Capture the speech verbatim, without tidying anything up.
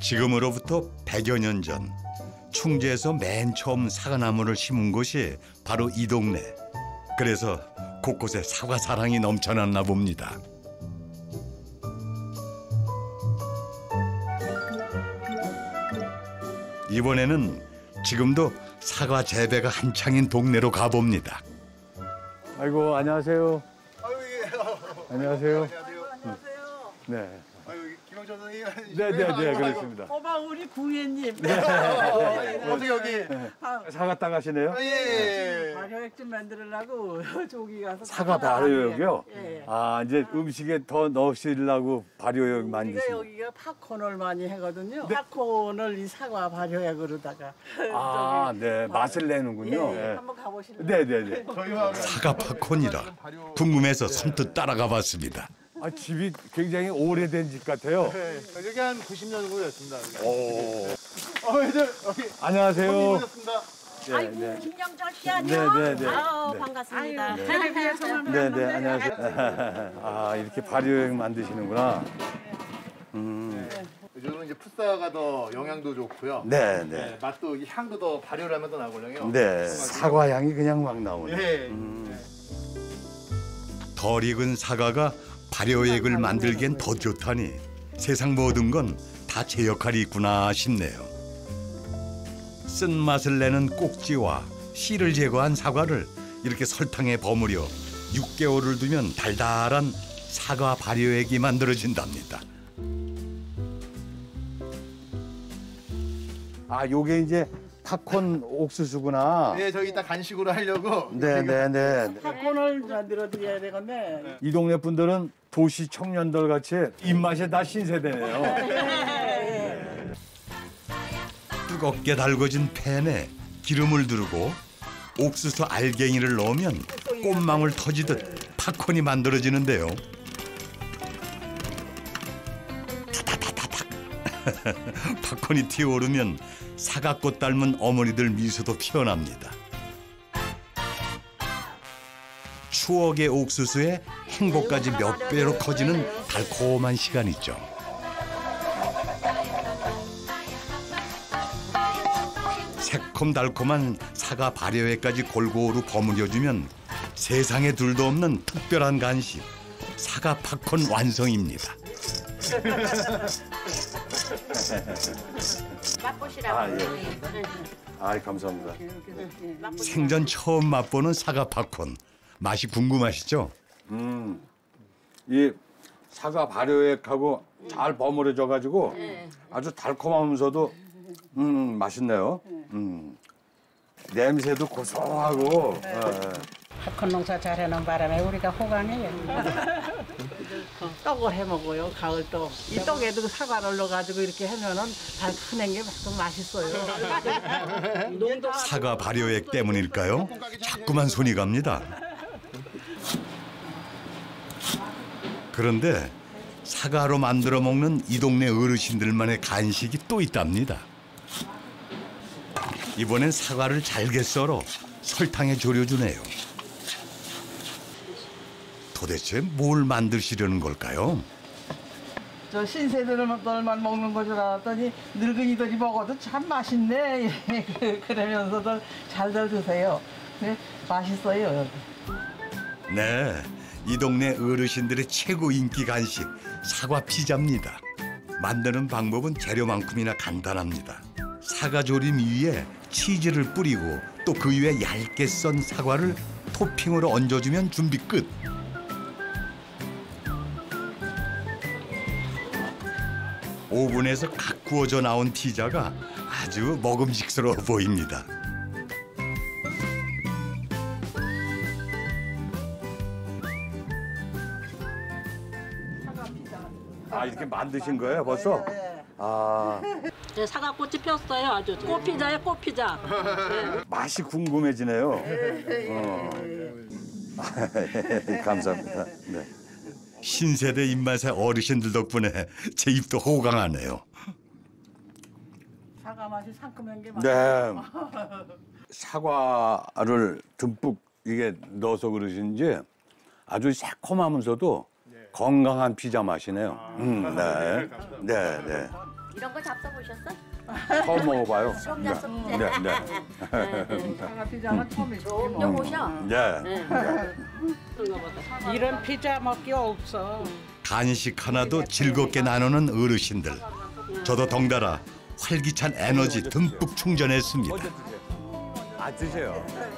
지금으로부터 백여 년 전 충주에서 맨 처음 사과나무를 심은 곳이 바로 이 동네. 그래서 곳곳에 사과 사랑이 넘쳐났나 봅니다. 이번에는 지금도 사과 재배가 한창인 동네로 가봅니다. 아이고, 안녕하세요. 아유, 예. 안녕하세요. 안녕하세요. 안녕하세요. 네. 아유, 김영철 선생님. 네, 네, 네, 그렇습니다. 어머, 우리 궁예님. 네. 어떻게 여기 네. 사과 땅 하시네요? 아, 예. 발효액 좀 만들려고 저기 가서. 사과 발효액이요? 예. 아, 이제 아. 음식에 더 넣으시려고 발효액 만드시는. 여기가 팝콘을 많이 하거든요. 네. 팝콘을 이 사과 발효액으로다가. 아, 네, 맛을 내는군요. 예. 예. 한번 가보실래요? 네, 네, 네. 사과 팝콘이라 궁금해서 네. 선뜻 따라가 봤습니다. 아, 집이 굉장히 오래된 집 같아요. 네, 여기 한 구십 년 정도 됐습니다. 오. 어, 이제 여기. 안녕하세요. 오셨습니다. 네, 아이고, 네. 김영철 씨 안녕. 네, 네, 네. 아우, 네. 반갑습니다. 네, 네, 네, 네, 네, 안녕하세요. 아, 이렇게 발효액 만드시는구나. 음. 네. 요즘은 이제 풋사가 더 영양도 좋고요. 네, 네. 네, 맛도 향도 더 발효를 하면 더 나거든요. 네, 사과 향이 그냥 막 나오네. 네. 음. 네. 덜 익은 사과가 발효액을 만들기엔 더 좋다니 세상 모든 건 다 제 역할이 있구나 싶네요. 쓴맛을 내는 꼭지와 씨를 제거한 사과를 이렇게 설탕에 버무려 육 개월을 두면 달달한 사과 발효액이 만들어진답니다. 아, 요게 이제 팝콘 옥수수구나. 네, 저기 딱 간식으로 하려고. 네네네. 네, 네. 팝콘을 만들어 드려야 되겠네. 네. 이 동네 분들은 도시 청년들 같이 입맛이 다 신세대네요. 네. 뜨겁게 달궈진 팬에 기름을 두르고 옥수수 알갱이를 넣으면 꽃망울 터지듯 팝콘이 만들어지는데요. 팝콘이 튀어오르면 사과꽃 닮은 어머니들 미소도 피어납니다. 추억의 옥수수에 행복까지 몇 배로 커지는 달콤한 시간이죠. 새콤달콤한 사과 발효액까지 골고루 버무려주면 세상에 둘도 없는 특별한 간식, 사과 팝콘 완성입니다. 맛보시라고. 아, 예. 아이, 감사합니다. 생전 처음 맛보는 사과 팝콘. 맛이 궁금하시죠? 음, 이 사과 발효액하고 잘 버무려져가지고 아주 달콤하면서도 음, 맛있네요. 음. 냄새도 고소하고. 팝콘 농사 잘하는 바람에 우리가 호강해요. 떡을 해 먹어요, 가을 떡. 이 떡에도 사과를 넣어가지고 이렇게 하면은 달큰한 게 맛있어요. 사과 발효액 때문일까요? 자꾸만 손이 갑니다. 그런데 사과로 만들어 먹는 이 동네 어르신들만의 간식이 또 있답니다. 이번엔 사과를 잘게 썰어 설탕에 졸여주네요. 도대체 뭘 만드시려는 걸까요? 저 신세대들만 먹는 거 줄 알았더니 늙은이들이 먹어도 참 맛있네. 그러면서도 잘들 드세요. 네, 맛있어요. 네, 이 동네 어르신들의 최고 인기 간식 사과 피자입니다. 만드는 방법은 재료만큼이나 간단합니다. 사과조림 위에 치즈를 뿌리고 또 그 위에 얇게 썬 사과를 토핑으로 얹어주면 준비 끝. 오븐에서 갓 구워져 나온 피자가 아주 먹음직스러워 보입니다. 아, 이렇게 만드신 거예요, 벌써? 네, 네. 아. 네, 사과꽃이 폈어요, 아주. 꽃피자예요, 꽃피자. 네. 맛이 궁금해지네요. 어. 감사합니다. 네. 신세대 입맛의 어르신들 덕분에 제 입도 호강하네요. 사과 맛이 상큼한 게 맛있어요. 네. 사과를 듬뿍 이게 넣어서 그러신지 아주 새콤하면서도 건강한 피자 맛이네요. 아, 음, 네. 네, 네. 이런 거 잡숴보셨어? 처음 먹어봐요. 처음이야, 처음이야. 네, 네. 사과 피자는 처음이죠. 좀 보셔. 네. 이런 피자 먹기 없어. 간식 하나도 즐겁게 나누는 어르신들. 저도 덩달아 활기찬 에너지 듬뿍 충전했습니다. 아, 드세요.